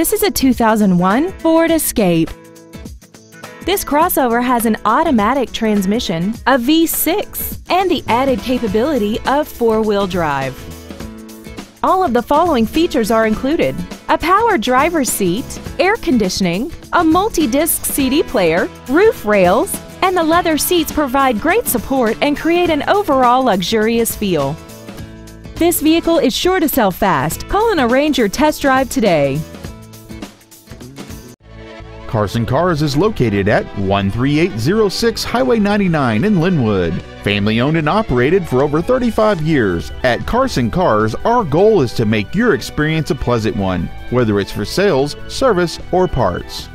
This is a 2001 Ford Escape. This crossover has an automatic transmission, a V6, and the added capability of four-wheel drive. All of the following features are included: a power driver's seat, air conditioning, a multi-disc CD player, roof rails, and the leather seats provide great support and create an overall luxurious feel. This vehicle is sure to sell fast. Call and arrange your test drive today. Carson Cars is located at 13806 Highway 99 in Lynnwood. Family owned and operated for over 35 years. At Carson Cars, our goal is to make your experience a pleasant one, whether it's for sales, service, or parts.